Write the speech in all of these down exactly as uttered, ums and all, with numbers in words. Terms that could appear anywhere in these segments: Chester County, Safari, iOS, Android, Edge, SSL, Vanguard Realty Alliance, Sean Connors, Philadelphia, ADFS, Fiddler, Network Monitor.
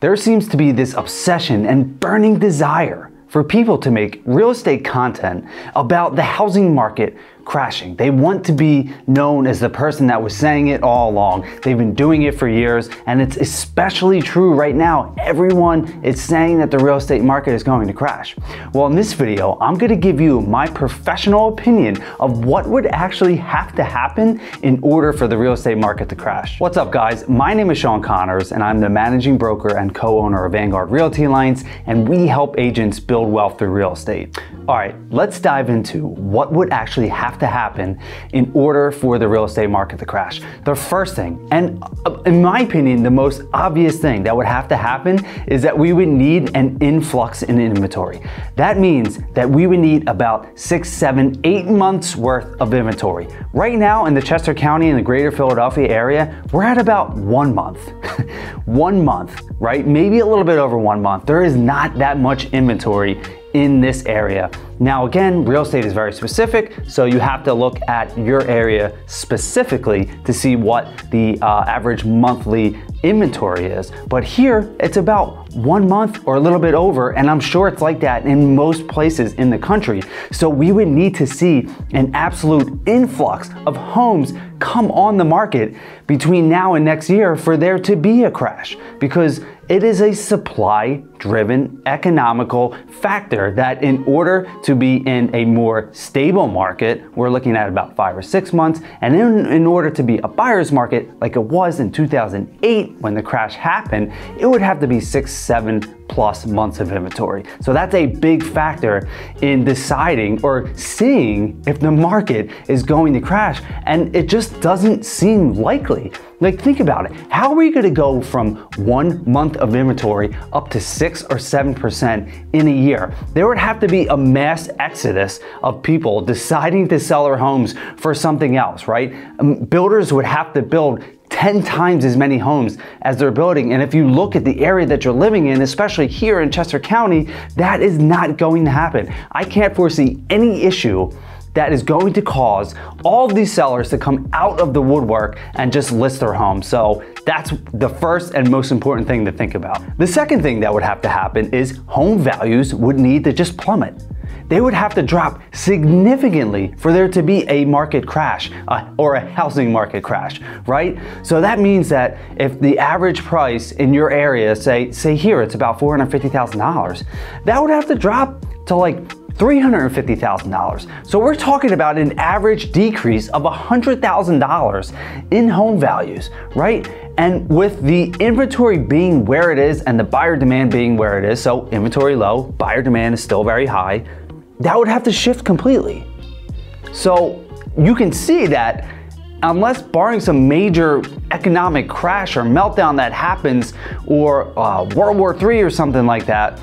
There seems to be this obsession and burning desire for people to make real estate content about the housing market crashing. They want to be known as the person that was saying it all along. They've been doing it for years, and it's especially true right now. Everyone is saying that the real estate market is going to crash. Well, in this video, I'm gonna give you my professional opinion of what would actually have to happen in order for the real estate market to crash. What's up, guys? My name is Sean Connors, and I'm the managing broker and co-owner of Vanguard Realty Alliance, and we help agents build wealth through real estate. All right, let's dive into what would actually have to happen in order for the real estate market to crash. The first thing, and in my opinion, the most obvious thing that would have to happen, is that we would need an influx in inventory. That means that we would need about six, seven, eight months worth of inventory. Right now in the Chester County and the greater Philadelphia area, we're at about one month. One month, right? Maybe a little bit over one month. There is not that much inventory in this area. Now, again, real estate is very specific, so you have to look at your area specifically to see what the uh, average monthly inventory is. But here, it's about one month or a little bit over, and I'm sure it's like that in most places in the country. So we would need to see an absolute influx of homes come on the market between now and next year for there to be a crash, because it is a supply-driven economical factor that in order to be in a more stable market, we're looking at about five or six months. And in, in order to be a buyer's market like it was in two thousand eight when the crash happened, it would have to be six, seven plus months of inventory. So that's a big factor in deciding or seeing if the market is going to crash. And it just doesn't seem likely. Like, think about it. How are we gonna go from one month of inventory up to six or seven percent in a year? There would have to be a mass exodus of people deciding to sell their homes for something else, right? Um, builders would have to build ten times as many homes as they're building. And if you look at the area that you're living in, especially here in Chester County, that is not going to happen. I can't foresee any issue that is going to cause all of these sellers to come out of the woodwork and just list their home. So that's the first and most important thing to think about. The second thing that would have to happen is home values would need to just plummet. They would have to drop significantly for there to be a market crash uh, or a housing market crash, right? So that means that if the average price in your area, say, say here, it's about four hundred fifty thousand dollars, that would have to drop to like three hundred fifty thousand dollars. So we're talking about an average decrease of one hundred thousand dollars in home values, right? And with the inventory being where it is and the buyer demand being where it is, so inventory low, buyer demand is still very high, that would have to shift completely. So you can see that unless barring some major economic crash or meltdown that happens, or uh, World War Three or something like that,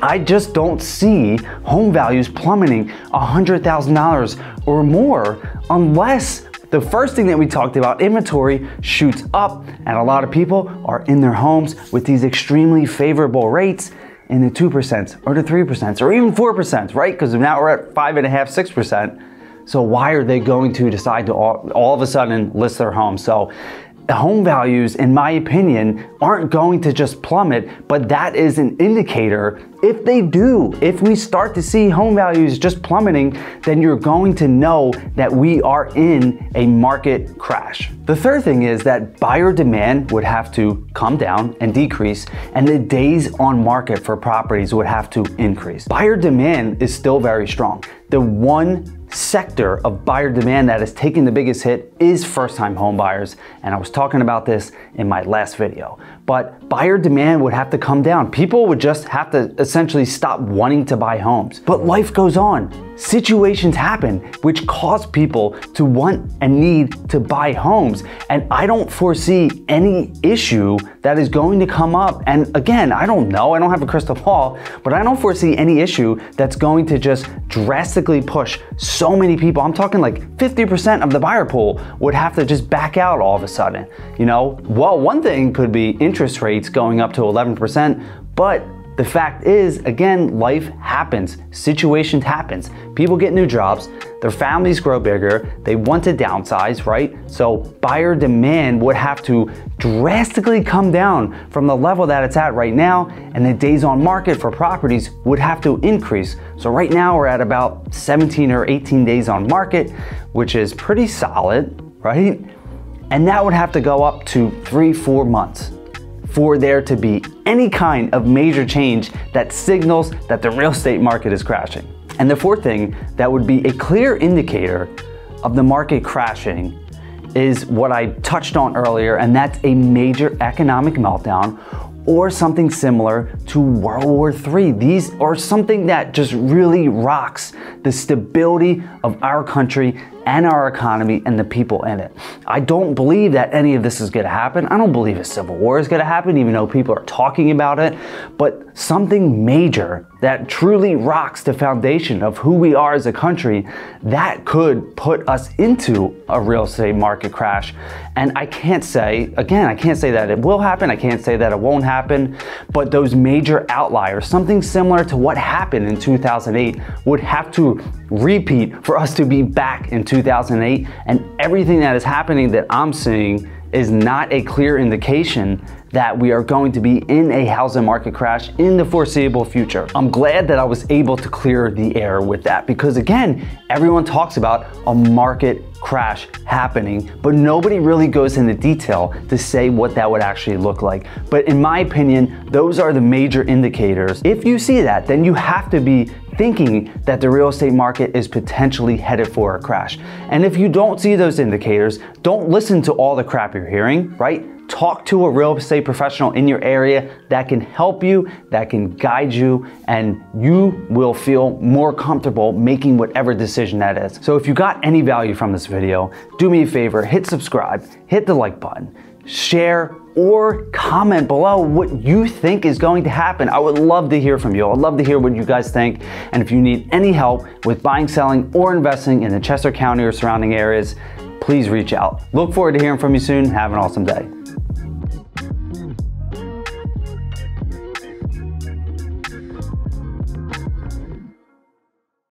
I just don't see home values plummeting one hundred thousand dollars or more unless the first thing that we talked about, inventory, shoots up, and a lot of people are in their homes with these extremely favorable rates in the two percent or the three percent or even four percent, right? Because now we're at five and a half, six percent. So why are they going to decide to all, all of a sudden list their home? So the home values, in my opinion, aren't going to just plummet, but that is an indicator. If they do, if we start to see home values just plummeting, then you're going to know that we are in a market crash. The third thing is that buyer demand would have to come down and decrease, and the days on market for properties would have to increase. Buyer demand is still very strong. The one sector of buyer demand that is taking the biggest hit is first-time home buyers, and I was talking about this in my last video. But buyer demand would have to come down. People would just have to essentially stop wanting to buy homes. But life goes on. Situations happen which cause people to want and need to buy homes, and I don't foresee any issue that is going to come up. And again, I don't know, I don't have a crystal ball, but I don't foresee any issue that's going to just drastically push so many people. I'm talking like fifty percent of the buyer pool would have to just back out all of a sudden. You know, well, one thing could be interest rates going up to eleven percent, but The fact is, again, life happens, situations happens. People get new jobs, their families grow bigger, they want to downsize, right? So buyer demand would have to drastically come down from the level that it's at right now, and the days on market for properties would have to increase. So right now we're at about seventeen or eighteen days on market, which is pretty solid, right? And that would have to go up to three, four months for there to be any kind of major change that signals that the real estate market is crashing. And the fourth thing that would be a clear indicator of the market crashing is what I touched on earlier, and that's a major economic meltdown or something similar to World War Three. These are something that just really rocks the stability of our country and our economy and the people in it. I don't believe that any of this is gonna happen. I don't believe a civil war is gonna happen, even though people are talking about it, but something major that truly rocks the foundation of who we are as a country, that could put us into a real estate market crash. And I can't say, again, I can't say that it will happen, I can't say that it won't happen, but those major outliers, something similar to what happened in two thousand eight, would have to repeat for us to be back in two thousand eight. And everything that is happening that I'm seeing is not a clear indication that we are going to be in a housing market crash in the foreseeable future. I'm glad that I was able to clear the air with that, because again, everyone talks about a market crash happening, but nobody really goes into detail to say what that would actually look like. But in my opinion, those are the major indicators. If you see that, then you have to be thinking that the real estate market is potentially headed for a crash. And if you don't see those indicators, don't listen to all the crap you're hearing, right? Talk to a real estate professional in your area that can help you, that can guide you, and you will feel more comfortable making whatever decision that is. So if you got any value from this video, do me a favor, hit subscribe, hit the like button, share, or comment below what you think is going to happen. I would love to hear from you. I'd love to hear what you guys think. And if you need any help with buying, selling, or investing in the Chester County or surrounding areas, please reach out. Look forward to hearing from you soon. Have an awesome day.